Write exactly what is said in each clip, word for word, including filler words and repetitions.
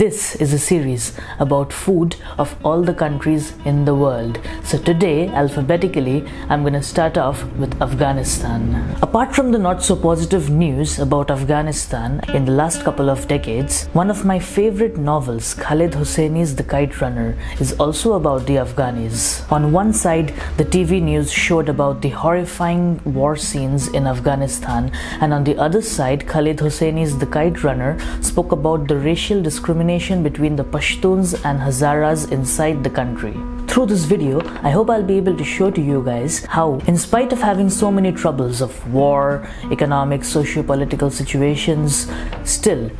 This is a series about food of all the countries in the world. So today, alphabetically, I'm gonna start off with Afghanistan. Apart from the not so positive news about Afghanistan in the last couple of decades, one of my favorite novels, Khaled Hosseini's The Kite Runner, is also about the Afghanis. On one side, the T V news showed about the horrifying war scenes in Afghanistan, and on the other side, Khaled Hosseini's The Kite Runner spoke about the racial discrimination between the Pashtuns and Hazaras inside the country. Through this video, I hope I'll be able to show to you guys how, in spite of having so many troubles of war, economic, socio-political situations, still,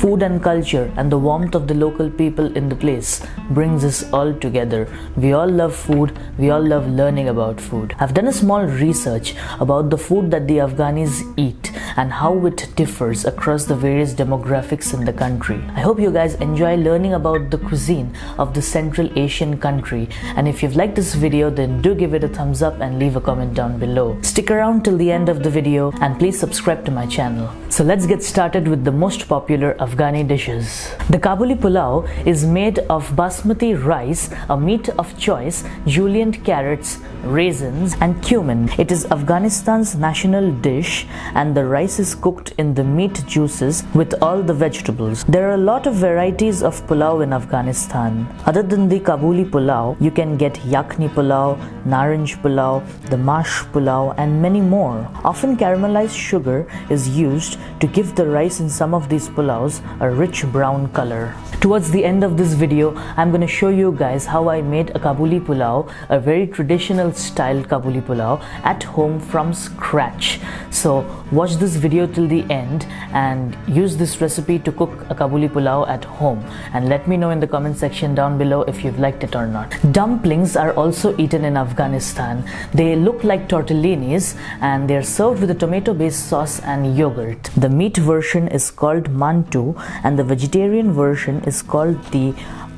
food and culture and the warmth of the local people in the place brings us all together. We all love food, we all love learning about food. I've done a small research about the food that the Afghanis eat and how it differs across the various demographics in the country. I hope you guys enjoy learning about the cuisine of the Central Asian country, and if you've liked this video, then do give it a thumbs up and leave a comment down below. Stick around till the end of the video and please subscribe to my channel. So let's get started with the most popular Afghani dishes. The Kabuli Pulao is made of basmati rice, a meat of choice, julienned carrots, raisins and cumin. It is Afghanistan's national dish, and the rice is cooked in the meat juices with all the vegetables. There are a lot of varieties of pulao in Afghanistan. Other than the Kabuli Pulao, you can get yakni pulao, naranj pulao, the mash pulao and many more. Often caramelized sugar is used to give the rice in some of these pulaos a rich brown color. Towards the end of this video, I'm gonna show you guys how I made a Kabuli Pulao, a very traditional style Kabuli Pulao at home from scratch. So watch this video till the end and use this recipe to cook a Kabuli Pulao at home, and let me know in the comment section down below if you've liked it or not. Dumplings are also eaten in Afghanistan. They look like tortellinis and they're served with a tomato based sauce and yogurt. The meat version is called mantu and the vegetarian version is called the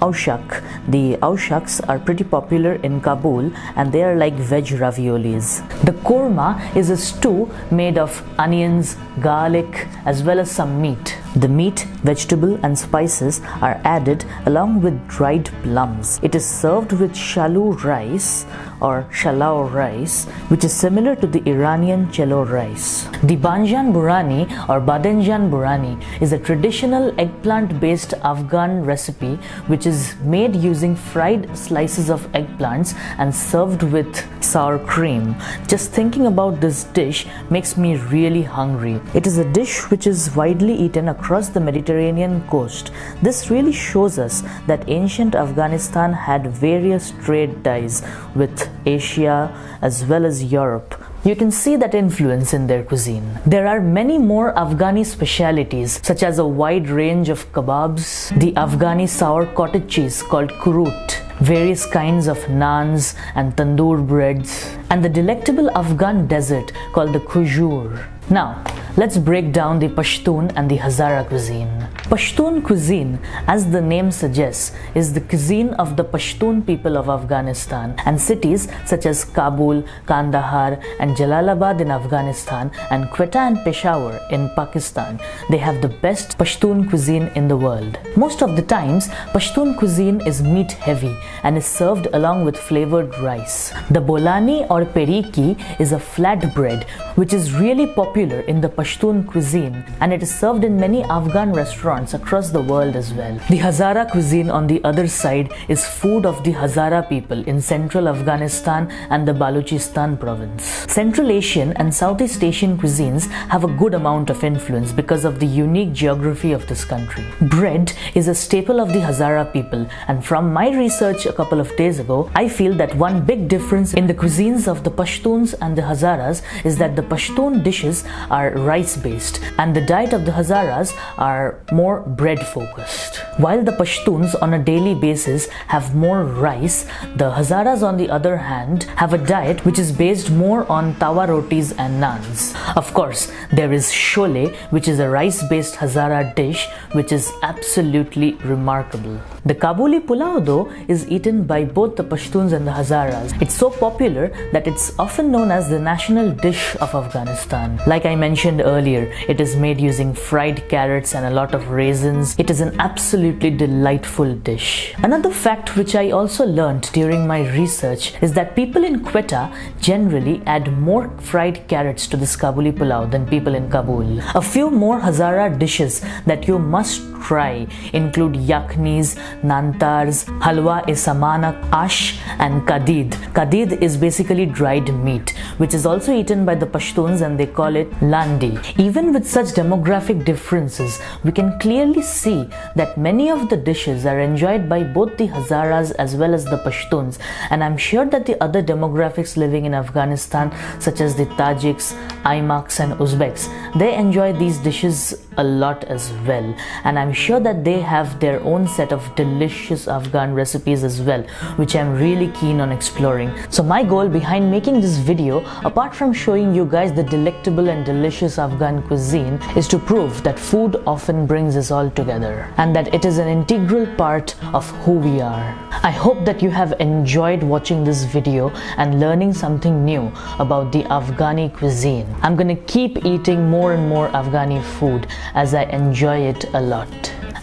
Aushak. The Aushaks are pretty popular in Kabul and they are like veg raviolis. The korma is a stew made of onions, garlic as well as some meat. The meat, vegetable and spices are added along with dried plums. It is served with shalaw rice or shalaw rice, which is similar to the Iranian chelow rice. The banjan burani or badanjan burani is a traditional eggplant based Afghan recipe which is made using fried slices of eggplants and served with sour cream. Just thinking about this dish makes me really hungry. It is a dish which is widely eaten across the Mediterranean coast. This really shows us that ancient Afghanistan had various trade ties with Asia as well as Europe. You can see that influence in their cuisine. There are many more Afghani specialities, such as a wide range of kebabs, the Afghani sour cottage cheese called kurut, various kinds of naans and tandoor breads, and the delectable Afghan dessert called the khujur. Now, let's break down the Pashtun and the Hazara cuisine. Pashtun cuisine, as the name suggests, is the cuisine of the Pashtun people of Afghanistan, and cities such as Kabul, Kandahar and Jalalabad in Afghanistan and Quetta and Peshawar in Pakistan, they have the best Pashtun cuisine in the world. Most of the times, Pashtun cuisine is meat heavy and is served along with flavored rice. The bolani or periqi is a flatbread which is really popular in the Pashtun cuisine, and it is served in many Afghan restaurants across the world as well. The Hazara cuisine, on the other side, is food of the Hazara people in central Afghanistan and the Balochistan province. Central Asian and Southeast Asian cuisines have a good amount of influence because of the unique geography of this country. Bread is a staple of the Hazara people, and from my research a couple of days ago, I feel that one big difference in the cuisines of the Pashtuns and the Hazaras is that the Pashtun dishes are rice based and the diet of the Hazaras are more bread focused. While the Pashtuns on a daily basis have more rice, the Hazaras on the other hand have a diet which is based more on tawa rotis and naans. Of course, there is shole, which is a rice based Hazara dish which is absolutely remarkable. The Kabuli Pulao though is eaten by both the Pashtuns and the Hazaras. It's so popular that it's often known as the national dish of Afghanistan. Like I mentioned earlier, it is made using fried carrots and a lot of raisins. It is an absolutely delightful dish. Another fact which I also learned during my research is that people in Quetta generally add more fried carrots to this Kabuli Pulao than people in Kabul. A few more Hazara dishes that you must try include yaknis, nantars, halwa-e-samanak, ash and kadhid. Kadhid is basically dried meat which is also eaten by the Pashtuns and they call it landi. Even with such demographic differences, we can clearly see that many of the dishes are enjoyed by both the Hazaras as well as the Pashtuns, and I'm sure that the other demographics living in Afghanistan such as the Tajiks, Aymaks and Uzbeks, they enjoy these dishes a lot as well, and I'm sure that they have their own set of delicious Afghan recipes as well, which I'm really keen on exploring. So my goal behind making this video, apart from showing you guys the delectable and delicious Afghan cuisine, is to prove that food often brings us all together and that it is an integral part of who we are. I hope that you have enjoyed watching this video and learning something new about the Afghani cuisine. I'm gonna keep eating more and more Afghani food as I enjoy it a lot.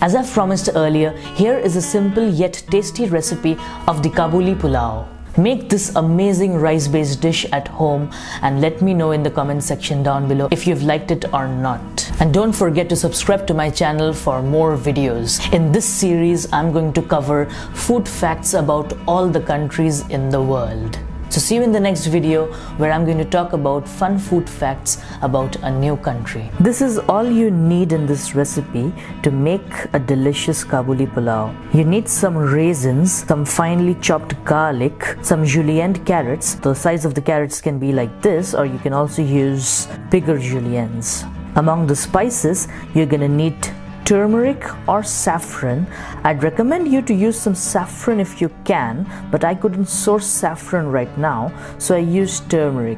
As I've promised earlier, here is a simple yet tasty recipe of the Kabuli Pulao. Make this amazing rice-based dish at home and let me know in the comment section down below if you've liked it or not. And don't forget to subscribe to my channel for more videos. In this series, I'm going to cover food facts about all the countries in the world. So see you in the next video where I'm going to talk about fun food facts about a new country. This is all you need in this recipe to make a delicious Kabuli Pulao. You need some raisins, some finely chopped garlic, some julienne carrots. The size of the carrots can be like this, or you can also use bigger juliennes. Among the spices, you're going to need turmeric or saffron. I'd recommend you to use some saffron if you can, but I couldn't source saffron right now, so I used turmeric.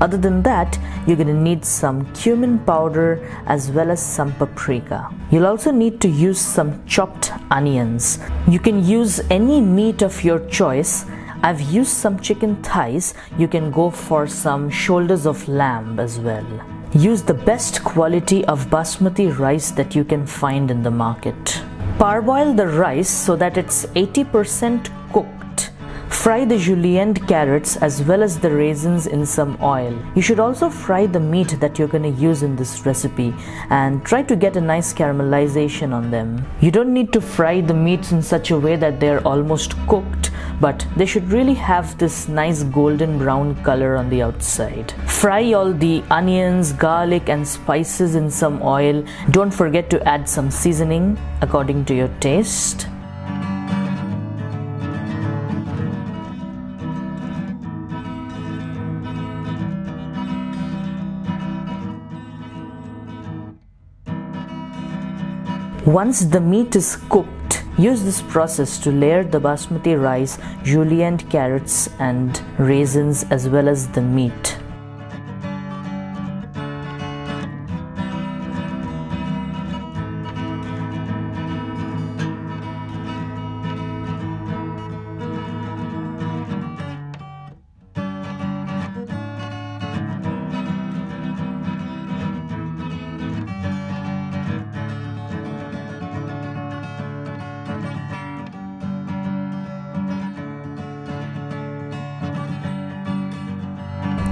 Other than that, you're gonna need some cumin powder as well as some paprika. You'll also need to use some chopped onions. You can use any meat of your choice. I've used some chicken thighs. You can go for some shoulders of lamb as well. Use the best quality of basmati rice that you can find in the market. Parboil the rice so that it's eighty percent cooked. Fry the julienne carrots as well as the raisins in some oil. You should also fry the meat that you're going to use in this recipe and try to get a nice caramelization on them. You don't need to fry the meats in such a way that they're almost cooked, but they should really have this nice golden brown color on the outside. Fry all the onions, garlic and spices in some oil. Don't forget to add some seasoning according to your taste. Once the meat is cooked, use this process to layer the basmati rice, julienne carrots and raisins as well as the meat.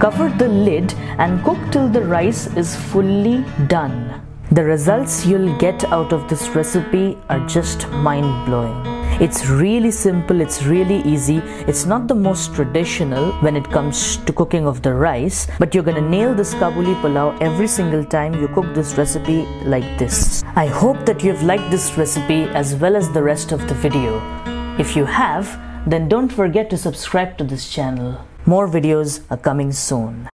Cover the lid and cook till the rice is fully done. The results you'll get out of this recipe are just mind-blowing. It's really simple, it's really easy. It's not the most traditional when it comes to cooking of the rice, but you're gonna nail this Kabuli Pulao every single time you cook this recipe like this. I hope that you've liked this recipe as well as the rest of the video. If you have, then don't forget to subscribe to this channel. More videos are coming soon.